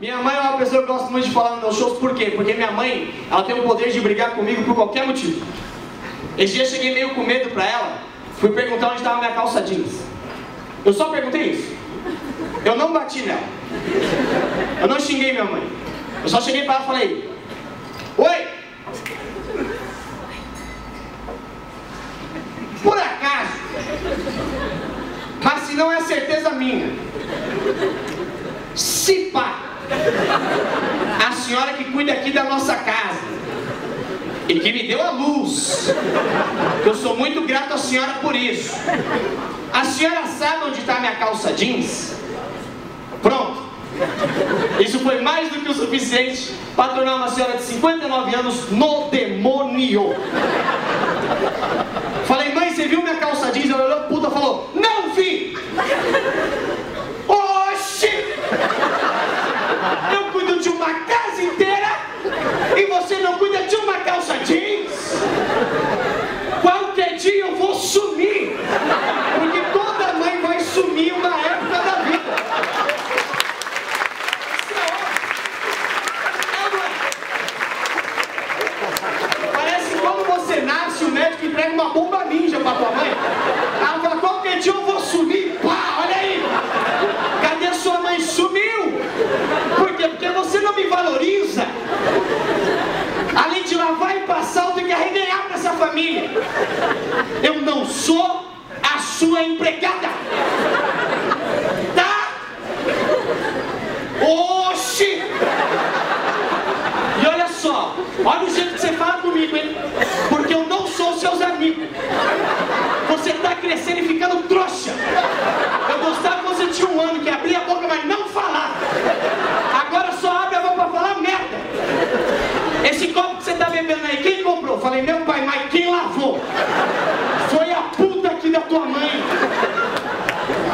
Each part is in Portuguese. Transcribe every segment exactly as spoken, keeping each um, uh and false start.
Minha mãe é uma pessoa que eu gosto muito de falar nos meus shows. Por quê? Porque minha mãe, ela tem o poder de brigar comigo por qualquer motivo. Esse dia eu cheguei meio com medo pra ela, fui perguntar onde estava minha calça jeans. Eu só perguntei isso. Eu não bati nela. Eu não xinguei minha mãe. Eu só cheguei pra ela e falei: "Oi! Por acaso, mas se não é certeza minha, se pá, a senhora que cuida aqui da nossa casa e que me deu a luz, eu sou muito grato à senhora por isso, a senhora sabe onde está minha calça jeans?" Pronto. Isso foi mais do que o suficiente para tornar uma senhora de cinquenta e nove anos no demônio. Falei: "Mãe, você viu minha calça jeans?" Ela olhou, puta, falou: "Não vi!" Oxi! Eu cuido de uma casa inteira e você não cuida de uma calça jeans? Qualquer dia eu vou sumir, porque toda mãe vai sumir uma época da vida. Nasce, o médico entrega uma bomba ninja pra tua mãe. Ela fala: "Qualquer dia eu vou sumir, pá, olha aí! Cadê a sua mãe? Sumiu! Por quê? Porque você não me valoriza. Além de lavar e passar, eu tenho que arreganhar pra essa família. Eu não sou a sua empregada! Tá? Oxi!" E olha só, olha o jeito que você fala comigo, hein? Porque eu não sou seus amigos. Você tá crescendo e ficando trouxa. Eu gostava que você tinha um ano que abria a boca, mas não falava. Agora só abre a boca pra falar merda. "Esse copo que você tá bebendo aí, quem comprou?" Falei: "Meu pai, mas quem lavou? Foi a puta aqui da tua mãe.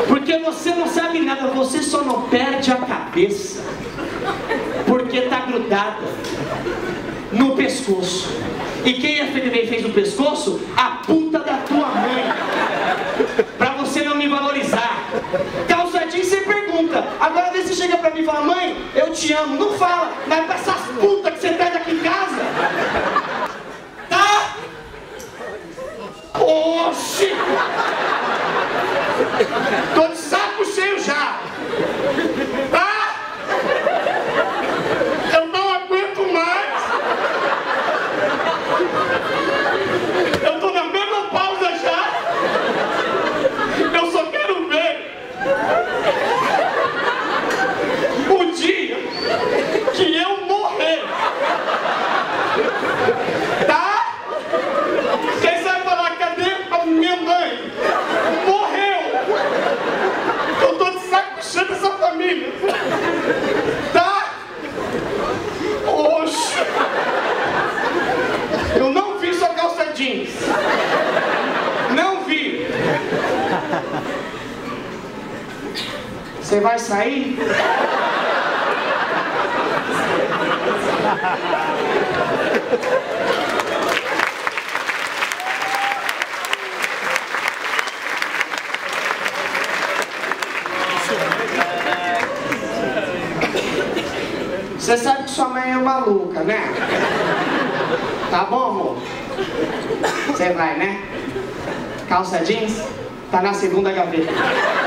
Porque você não sabe nada, você só não perde a cabeça. Porque tá grudada no pescoço. E quem a F D B fez no pescoço? A puta da tua mãe. Pra você não me valorizar. Calça jeans você pergunta. Agora vê se chega pra mim e fala: "Mãe, eu te amo." Não fala, mas pra essas putas que você traz aqui em casa. Tá? Oxi! Tô de saco cheio já. Tá? Você vai sair? Você sabe que sua mãe é maluca, né? Tá bom, amor? Você vai, né? Calça jeans tá na segunda gaveta.